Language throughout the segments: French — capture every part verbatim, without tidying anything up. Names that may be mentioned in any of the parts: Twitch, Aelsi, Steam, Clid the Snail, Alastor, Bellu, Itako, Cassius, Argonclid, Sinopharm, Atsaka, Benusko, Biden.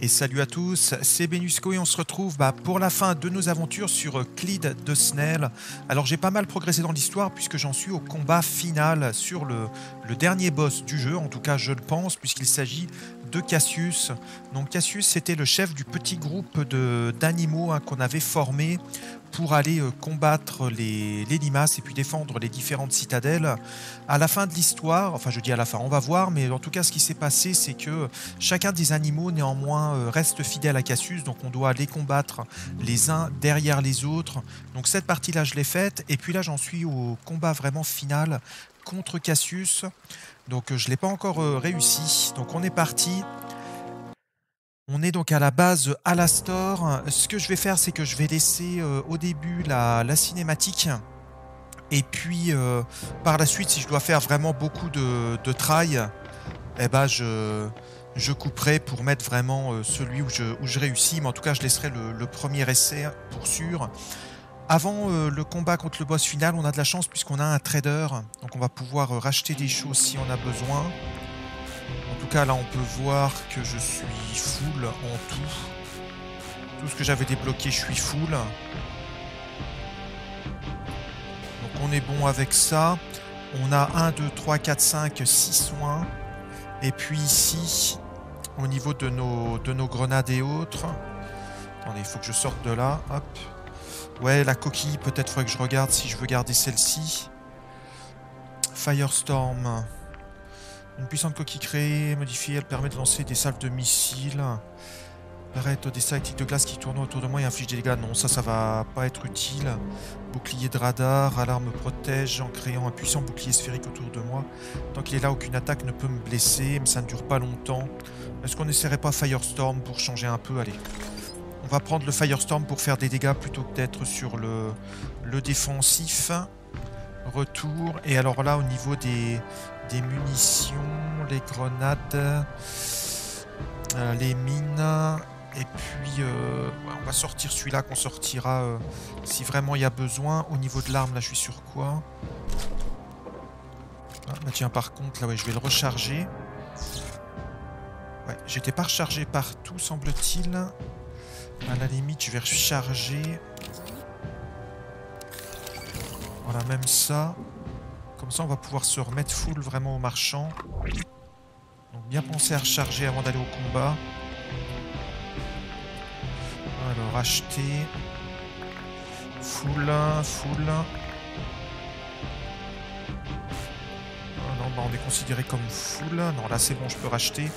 Et salut à tous, c'est Benusko et on se retrouve bah, pour la fin de nos aventures sur Clid the Snail. Alors j'ai pas mal progressé dans l'histoire puisque j'en suis au combat final sur le, le dernier boss du jeu, en tout cas je le pense, puisqu'il s'agit de Cassius. Donc Cassius c'était le chef du petit groupe d'animaux hein, qu'on avait formé pour aller euh, combattre les, les limaces et puis défendre les différentes citadelles. À la fin de l'histoire, enfin je dis à la fin, on va voir, mais en tout cas ce qui s'est passé c'est que chacun des animaux néanmoins euh, reste fidèle à Cassius, donc on doit les combattre les uns derrière les autres. Donc cette partie là je l'ai faite et puis là j'en suis au combat vraiment final contre Cassius. Donc je ne l'ai pas encore euh, réussi. Donc on est parti. On est donc à la base Alastor. Ce que je vais faire, c'est que je vais laisser euh, au début la, la cinématique. Et puis euh, par la suite, si je dois faire vraiment beaucoup de, de try, eh ben je, je couperai pour mettre vraiment euh, celui où je, où je réussis. Mais en tout cas, je laisserai le, le premier essai pour sûr. Avant euh, le combat contre le boss final, on a de la chance puisqu'on a un trader. Donc on va pouvoir euh, racheter des choses si on a besoin. En tout cas, là, on peut voir que je suis full en tout. Tout ce que j'avais débloqué, je suis full. Donc on est bon avec ça. On a un, deux, trois, quatre, cinq, six soins. Et puis ici, au niveau de nos, de nos grenades et autres. Attendez, il faut que je sorte de là. Hop. Ouais, la coquille, peut-être faudrait que je regarde si je veux garder celle-ci. Firestorm. Une puissante coquille créée, modifiée, elle permet de lancer des salves de missiles. Barrette des stalactites de glace qui tournent autour de moi et inflige des dégâts. Non, ça, ça va pas être utile. Bouclier de radar, alarme protège en créant un puissant bouclier sphérique autour de moi. Tant qu'il est là, aucune attaque ne peut me blesser, mais ça ne dure pas longtemps. Est-ce qu'on n'essaierait pas Firestorm pour changer un peu? Allez. On va prendre le Firestorm pour faire des dégâts plutôt que d'être sur le, le défensif. Retour. Et alors là, au niveau des, des munitions, les grenades, euh, les mines. Et puis, euh, on va sortir celui-là qu'on sortira euh, si vraiment il y a besoin. Au niveau de l'arme, là, je suis sur quoi? Ah, bah tiens, par contre, là, ouais, je vais le recharger. Ouais, j'étais pas rechargé partout, semble-t-il. À la limite, je vais recharger. Voilà, même ça. Comme ça, on va pouvoir se remettre full vraiment au marchand. Donc, bien penser à recharger avant d'aller au combat. Alors, acheter. Full, full. Ah non, bah, on est considéré comme full. Non, là, c'est bon, je peux racheter.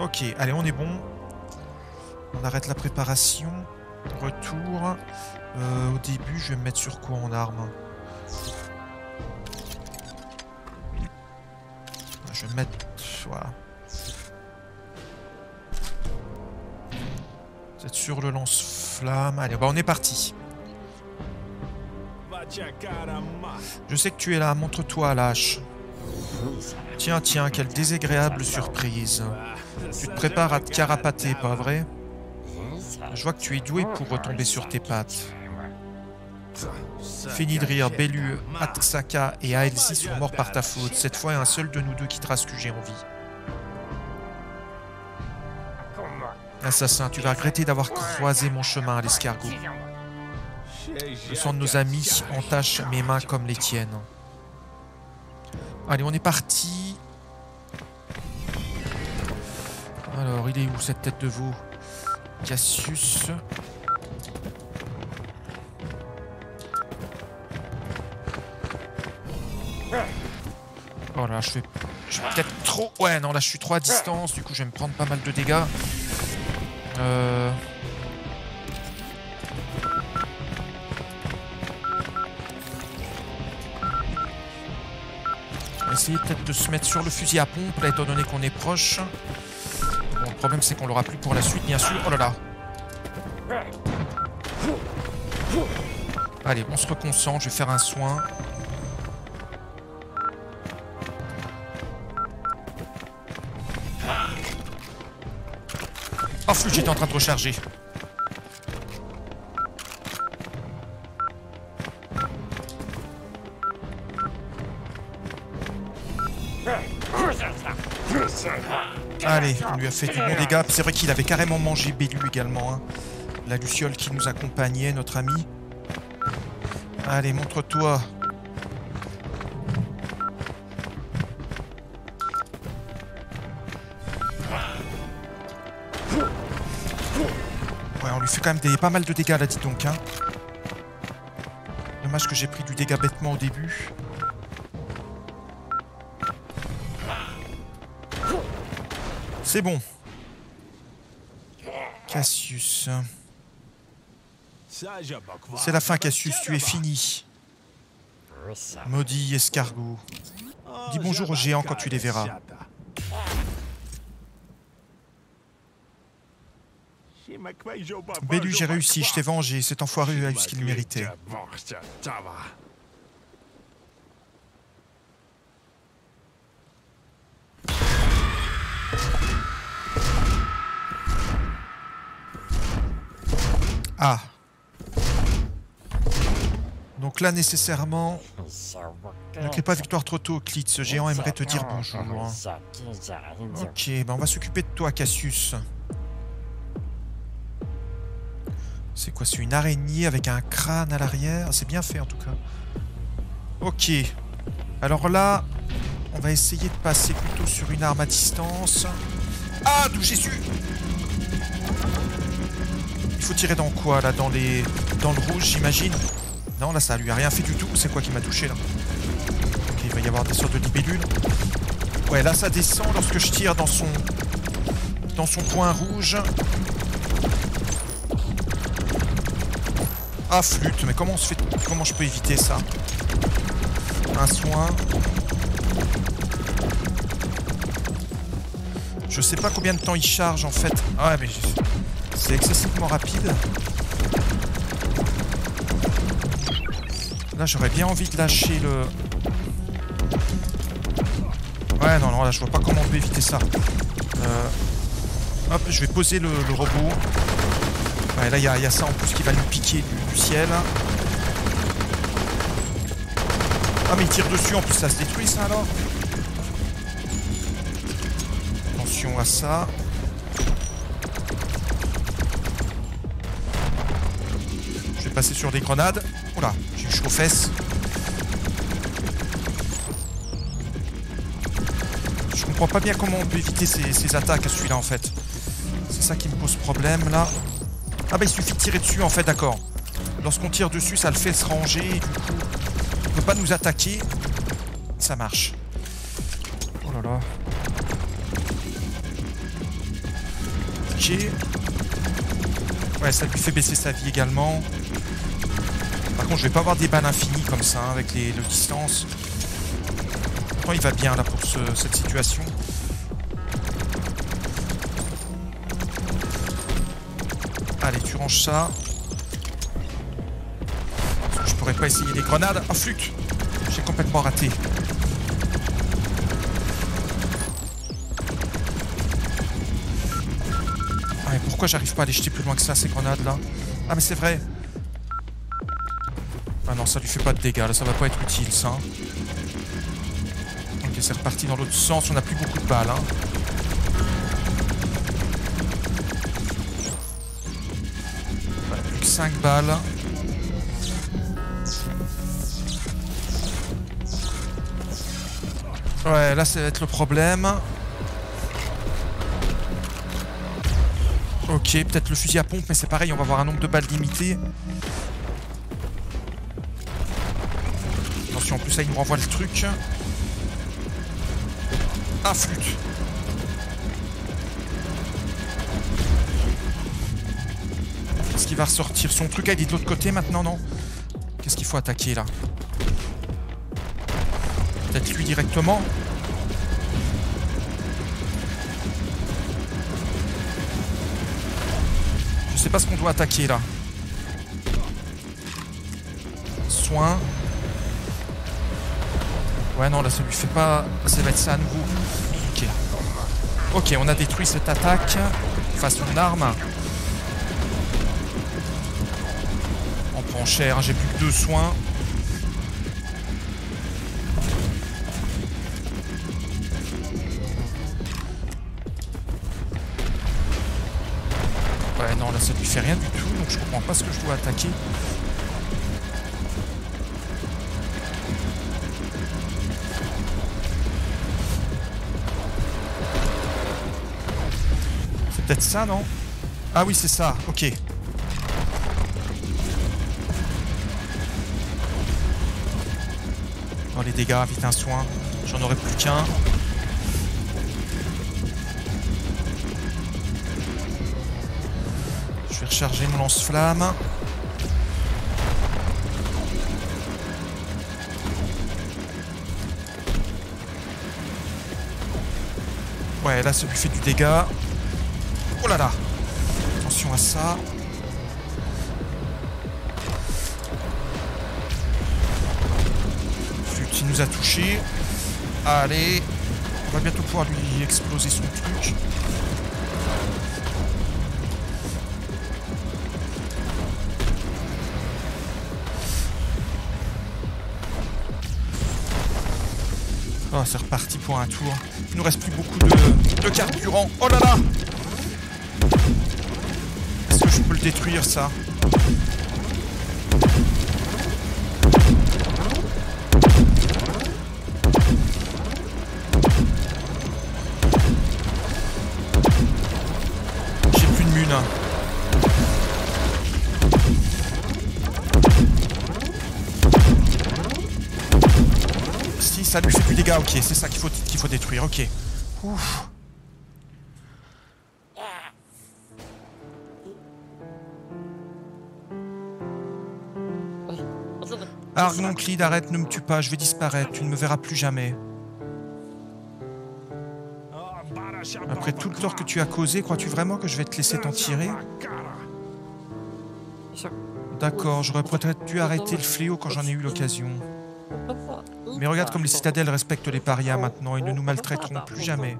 Ok, allez, on est bon. On arrête la préparation. Retour. Euh, au début, je vais me mettre sur quoi en arme? Je vais me mettre... Voilà. Peut-être sur le lance-flamme. Allez, bah on est parti. Je sais que tu es là. Montre-toi, lâche. Tiens, tiens, quelle désagréable surprise. Tu te prépares à te carapater, pas vrai? Je vois que tu es doué pour retomber sur tes pattes. Fini de rire, Bellu, Atsaka et Aelsi sont morts par ta faute. Cette fois, il y a un seul de nous deux qui te reste que j'ai envie. Assassin, tu vas regretter d'avoir croisé mon chemin à l'escargot. Le sang de nos amis entache mes mains comme les tiennes. Allez, on est parti. Alors, il est où cette tête de veau ? Cassius. Oh là, je fais, je fais peut-être trop... Ouais, non, là, je suis trop à distance. Du coup, je vais me prendre pas mal de dégâts. Euh... On va essayer peut-être de se mettre sur le fusil à pompe, là, étant donné qu'on est proche. Le problème c'est qu'on l'aura plus pour la suite bien sûr. Oh là là. Allez, on se reconcentre, je vais faire un soin. Oh flûte, j'étais en train de recharger. Allez, on lui a fait du bon dégât. C'est vrai qu'il avait carrément mangé Bélu également. Hein. La Luciole qui nous accompagnait, notre ami. Allez, montre-toi. Ouais, on lui fait quand même des, pas mal de dégâts là, dis donc. Hein. Dommage que j'ai pris du dégât bêtement au début. C'est bon. Cassius. C'est la fin, Cassius, tu es fini. Maudit escargot. Dis bonjour aux géants quand tu les verras. Bélu, j'ai réussi, je t'ai vengé. Cet enfoiré a eu ce qu'il méritait. Ah. Donc là, nécessairement, ne crée pas victoire trop tôt, Clid. Ce géant aimerait te dire bonjour. Hein. Ok, ben on va s'occuper de toi, Cassius. C'est quoi? C'est une araignée avec un crâne à l'arrière. C'est bien fait, en tout cas. Ok. Alors là, on va essayer de passer plutôt sur une arme à distance. Ah, d'où j'ai su! Il faut tirer dans quoi là? Dans les. Dans le rouge j'imagine. Non là ça lui a rien fait du tout. C'est quoi qui m'a touché là? Ok, il va y avoir des sortes de libellules. Ouais là ça descend lorsque je tire dans son. Dans son point rouge. Ah flûte, mais comment on se fait. Comment je peux éviter ça? Un soin. Je sais pas combien de temps il charge en fait. Ah ouais mais. C'est excessivement rapide. Là, j'aurais bien envie de lâcher le... Ouais, non, non, là, je vois pas comment on peut éviter ça. Euh... Hop, je vais poser le, le robot. Ouais, là, il y, y a ça en plus qui va lui piquer du, du ciel. Ah, mais il tire dessus, en plus, ça se détruit, ça, alors. Attention à ça. Passer sur des grenades. Oula, j'ai eu chaud aux fesses. Je comprends pas bien comment on peut éviter ces, ces attaques à celui-là en fait. C'est ça qui me pose problème là. Ah bah il suffit de tirer dessus en fait, d'accord. Lorsqu'on tire dessus, ça le fait se ranger. Et du coup, on peut pas nous attaquer. Ça marche. Oh là là. Ok. Ouais, ça lui fait baisser sa vie également. Par contre, je vais pas avoir des balles infinies comme ça, hein, avec les, les distances. Pourtant, il va bien, là, pour ce, cette situation. Allez, tu ranges ça. Parce que je pourrais pas essayer les grenades. Ah, flûte! J'ai complètement raté. Ah, et pourquoi j'arrive pas à les jeter plus loin que ça, ces grenades-là? Ah, mais c'est vrai! Ah non, ça lui fait pas de dégâts, là, ça va pas être utile, ça. Ok, c'est reparti dans l'autre sens, on a plus beaucoup de balles. Hein. Voilà, plus que cinq balles. Ouais, là, ça va être le problème. Ok, peut-être le fusil à pompe, mais c'est pareil, on va avoir un nombre de balles limité. En plus, ça il nous renvoie le truc. Ah, flûte. Est-ce qu'il va ressortir son truc? Ah, il est de l'autre côté maintenant, non? Qu'est-ce qu'il faut attaquer là? Peut-être lui directement. Je sais pas ce qu'on doit attaquer là. Soin. Ouais, non, là, ça lui fait pas... Ça va être ça à nouveau. Ok. Ok, on a détruit cette attaque. Enfin, son arme. On prend cher, hein. J'ai plus que deux soins. donc je comprends pas ce que je dois attaquer. C'est peut-être ça, non? Ah oui, c'est ça, ok. Oh, les dégâts, vite un soin. J'en aurai plus qu'un. Je vais recharger mon lance-flamme. Ouais, là, ça lui fait du dégât. Oh là là! Attention à ça. Celui qui nous a touché. Allez, on va bientôt pouvoir lui exploser son truc. Oh, c'est reparti pour un tour. Il nous reste plus beaucoup de, de carburant. Oh là là! Est-ce que je peux le détruire, ça? J'ai plus de mune. Si, ça lui fait plus de dégâts, ok, c'est ça qu'il faut, qu'il faut détruire, ok. Ouf. Argonclid, arrête, ne me tue pas, je vais disparaître, tu ne me verras plus jamais. Après tout le tort que tu as causé, crois-tu vraiment que je vais te laisser t'en tirer? D'accord, j'aurais peut-être dû arrêter le fléau quand j'en ai eu l'occasion. Mais regarde comme les citadelles respectent les parias maintenant, ils ne nous maltraiteront plus jamais.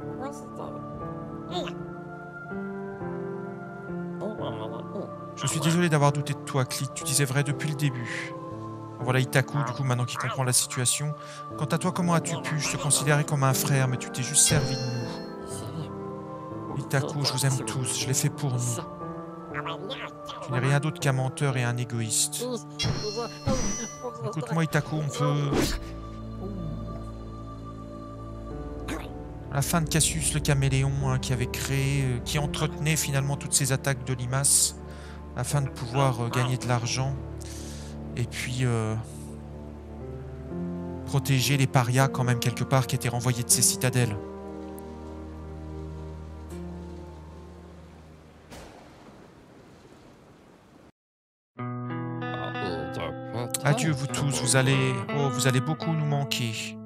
Je suis désolé d'avoir douté de toi, Clid, tu disais vrai depuis le début. Voilà Itako, du coup, maintenant qui comprend la situation. Quant à toi, comment as-tu pu? Je te considérais comme un frère, mais tu t'es juste servi de nous. Itako, je vous aime tous, je l'ai fait pour nous. Tu n'es rien d'autre qu'un menteur et un égoïste. Écoute-moi, Itako, on peut... La fin de Cassius le caméléon, hein, qui avait créé... Euh, qui entretenait finalement toutes ces attaques de limaces, afin de pouvoir euh, gagner de l'argent. Et puis euh, protéger les parias quand même quelque part qui étaient renvoyés de ces citadelles. Adieu vous tous, vous allez, oh, vous allez beaucoup nous manquer.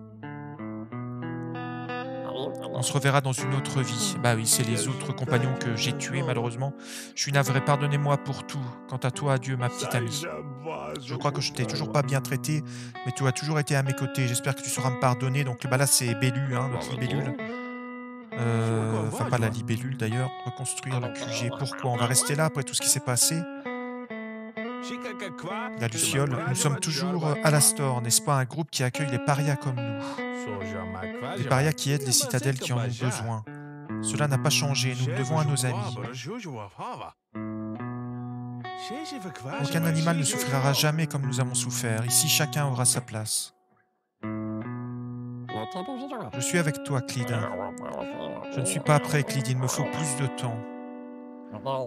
On se reverra dans une autre vie. Bah oui, c'est les autres compagnons que j'ai tués, malheureusement. Je suis navré, pardonnez-moi pour tout. Quant à toi, adieu, ma petite amie. Je crois que je t'ai toujours pas bien traité, mais tu as toujours été à mes côtés. J'espère que tu sauras me pardonner. Donc bah là, c'est Bellu, hein, notre libellule. Euh, enfin, pas la libellule, d'ailleurs. Reconstruire le Q G. Pourquoi? On va rester là après tout ce qui s'est passé. La Luciole, nous sommes toujours à la Store, n'est-ce pas? Un groupe qui accueille les parias comme nous. Des parias qui aident les citadelles qui en ont besoin. Cela n'a pas changé, nous le devons à nos amis. Aucun animal ne souffrira jamais comme nous avons souffert. Ici, chacun aura sa place. Je suis avec toi, Clid. Je ne suis pas prêt, Clid, il me faut plus de temps.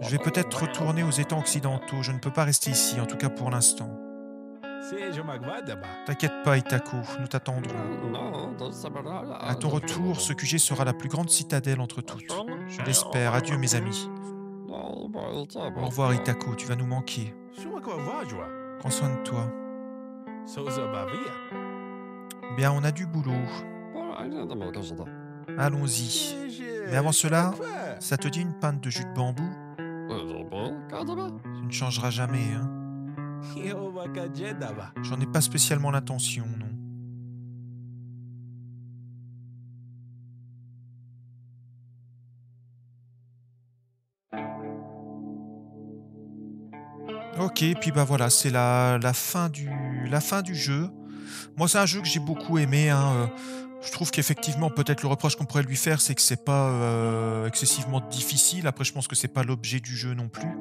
Je vais peut-être retourner aux étangs occidentaux. Je ne peux pas rester ici, en tout cas pour l'instant. T'inquiète pas, Itako, nous t'attendrons. À ton retour, ce Q G sera la plus grande citadelle entre toutes. Je l'espère. Adieu, mes amis. Au revoir, Itako, tu vas nous manquer. Prends soin de toi. Bien, on a du boulot. Allons-y. Mais avant cela, ça te dit une pinte de jus de bambou? Tu ne changeras jamais, hein? J'en ai pas spécialement l'intention, non. Ok, puis bah voilà, c'est la, la, fin du, la fin du jeu. Moi, c'est un jeu que j'ai beaucoup aimé, hein. Euh, Je trouve qu'effectivement, peut-être le reproche qu'on pourrait lui faire, c'est que c'est pas euh, excessivement difficile. Après, je pense que c'est pas l'objet du jeu non plus.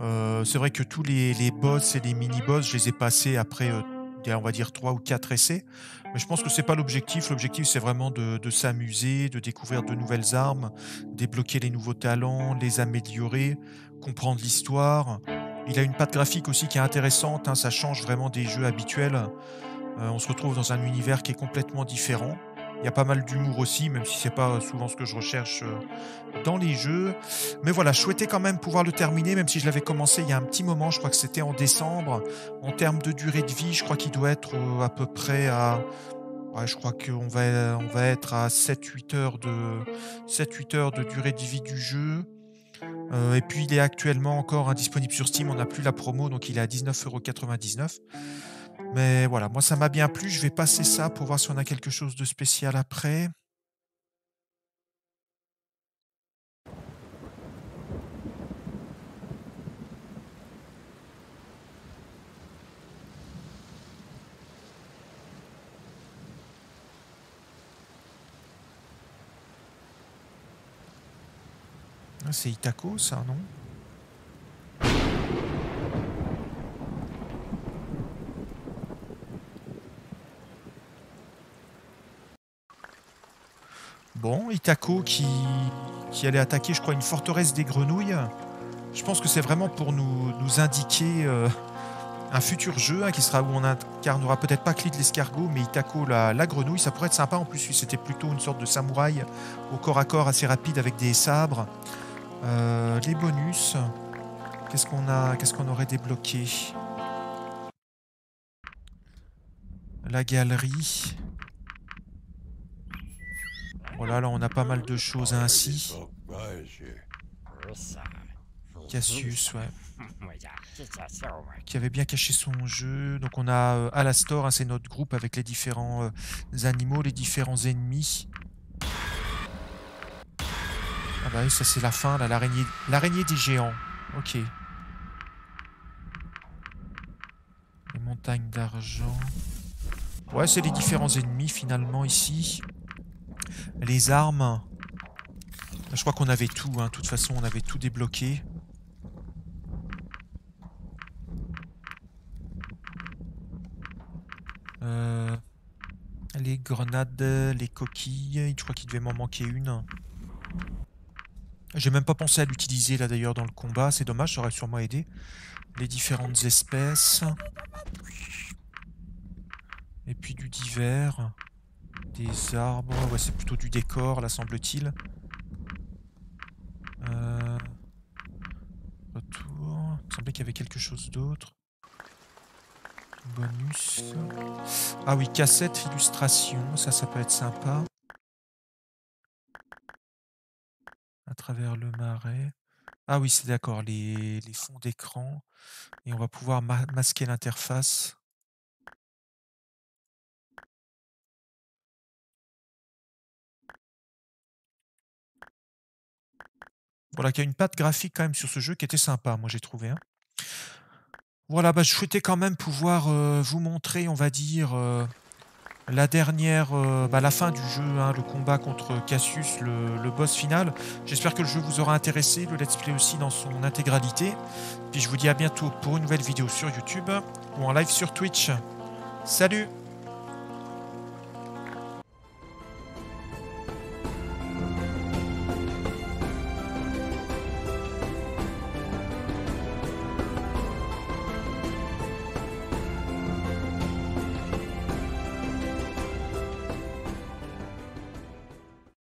Euh, c'est vrai que tous les, les boss et les mini-boss, je les ai passés après, euh, on va dire, trois ou quatre essais. Mais je pense que c'est pas l'objectif. L'objectif, c'est vraiment de, de s'amuser, de découvrir de nouvelles armes, débloquer les nouveaux talents, les améliorer, comprendre l'histoire. Il a une patte graphique aussi qui est intéressante, hein, ça change vraiment des jeux habituels. Euh, on se retrouve dans un univers qui est complètement différent. Il y a pas mal d'humour aussi, même si c'est pas souvent ce que je recherche dans les jeux. Mais voilà, je souhaitais quand même pouvoir le terminer, même si je l'avais commencé il y a un petit moment, je crois que c'était en décembre. En termes de durée de vie, je crois qu'il doit être à peu près à... Ouais, je crois qu'on va, on va être à sept huit heures de... sept huit heures de durée de vie du jeu. Euh, et puis il est actuellement encore indisponible sur Steam, on n'a plus la promo, donc il est à dix-neuf euros quatre-vingt-dix-neuf. Mais voilà, moi ça m'a bien plu, je vais passer ça pour voir si on a quelque chose de spécial après. C'est Itako ça, non ? Bon, Itako qui, qui allait attaquer, je crois, une forteresse des grenouilles. Je pense que c'est vraiment pour nous, nous indiquer euh, un futur jeu, hein, qui sera où on incarnera peut-être pas Clid l'escargot, mais Itako la, la grenouille. Ça pourrait être sympa en plus, c'était plutôt une sorte de samouraï au corps à corps assez rapide avec des sabres. Euh, les bonus. Qu'est-ce qu'on a, qu'est-ce qu'on aurait débloqué? La galerie. Voilà, là on a pas mal de choses ainsi. Cassius, ouais. Qui avait bien caché son jeu. Donc on a euh, Alastor, hein, c'est notre groupe avec les différents euh, animaux, les différents ennemis. Ah bah oui, ça c'est la fin, là, l'araignée l'araignée des géants. Ok. Les montagnes d'argent. Ouais, c'est les différents ennemis finalement ici. Les armes, je crois qu'on avait tout, hein. De toute façon on avait tout débloqué. Euh, les grenades, les coquilles, je crois qu'il devait m'en manquer une. J'ai même pas pensé à l'utiliser là d'ailleurs dans le combat, c'est dommage, ça aurait sûrement aidé. Les différentes espèces. Et puis du divers. Des arbres, ouais, c'est plutôt du décor là semble-t-il. Euh... Retour, il semblait qu'il y avait quelque chose d'autre. Bonus. Ah oui, cassette, illustration, ça ça peut être sympa. À travers le marais. Ah oui, c'est d'accord, les, les fonds d'écran. Et on va pouvoir ma- masquer l'interface. Voilà, qui a une patte graphique quand même sur ce jeu qui était sympa, moi j'ai trouvé. Hein. Voilà, bah, je souhaitais quand même pouvoir euh, vous montrer, on va dire, euh, la dernière, euh, bah, la fin du jeu, hein, le combat contre Cassius, le, le boss final. J'espère que le jeu vous aura intéressé, le let's play aussi dans son intégralité. Puis je vous dis à bientôt pour une nouvelle vidéo sur YouTube ou en live sur Twitch. Salut!